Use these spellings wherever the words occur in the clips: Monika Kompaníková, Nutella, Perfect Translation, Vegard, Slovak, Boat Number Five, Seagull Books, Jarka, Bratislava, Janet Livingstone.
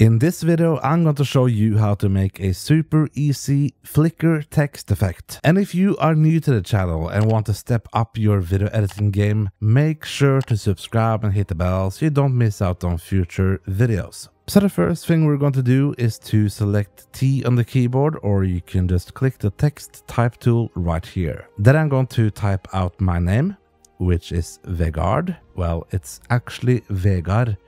In this video, I'm going to show you how to make a super easy flicker text effect. And if you are new to the channel and want to step up your video editing game, make sure to subscribe and hit the bell so you don't miss out on future videos. So the first thing we're going to do is to select T on the keyboard, or you can just click the text type tool right here. Then I'm going to type out my name, which is Vegard. Well, it's actually Vegard,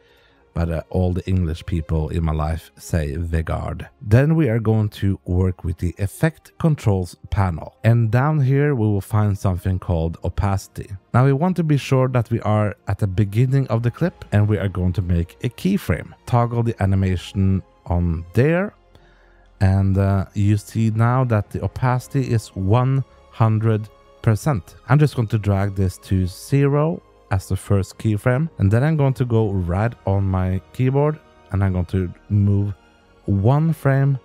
but all the English people in my life say Vegard. Then we are going to work with the effect controls panel. And down here we will find something called opacity. Now we want to be sure that we are at the beginning of the clip, and we are going to make a keyframe. Toggle the animation on there. And you see now that the opacity is 100%. I'm just going to drag this to 0. As the first keyframe, and then I'm going to go right on my keyboard and I'm going to move one frame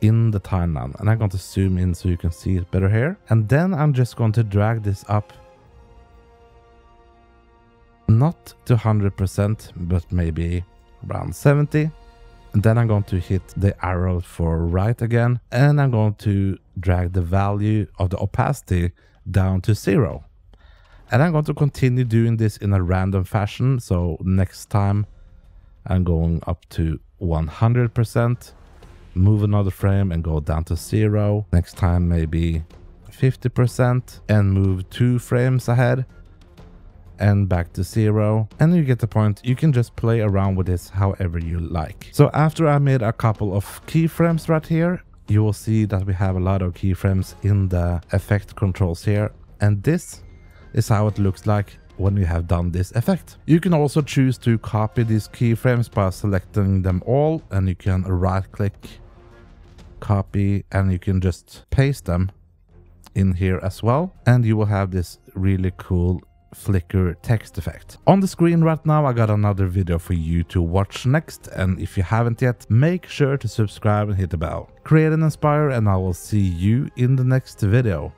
in the timeline, and I'm going to zoom in so you can see it better here, and then I'm just going to drag this up, not to 100% but maybe around 70, and then I'm going to hit the arrow for right again, and I'm going to drag the value of the opacity down to 0. And I'm going to continue doing this in a random fashion. So next time I'm going up to 100%, move another frame and go down to 0. Next time maybe 50% and move 2 frames ahead and back to 0. And you get the point. You can just play around with this however you like. So after I made a couple of keyframes right here, you will see that we have a lot of keyframes in the effect controls here. And this is how it looks like when you have done this effect. You can also choose to copy these keyframes by selecting them all, and you can right click, copy, and you can just paste them in here as well, and you will have this really cool flicker text effect. On the screen right now I got another video for you to watch next, and if you haven't yet, make sure to subscribe and hit the bell. Create and inspire, and I will see you in the next video.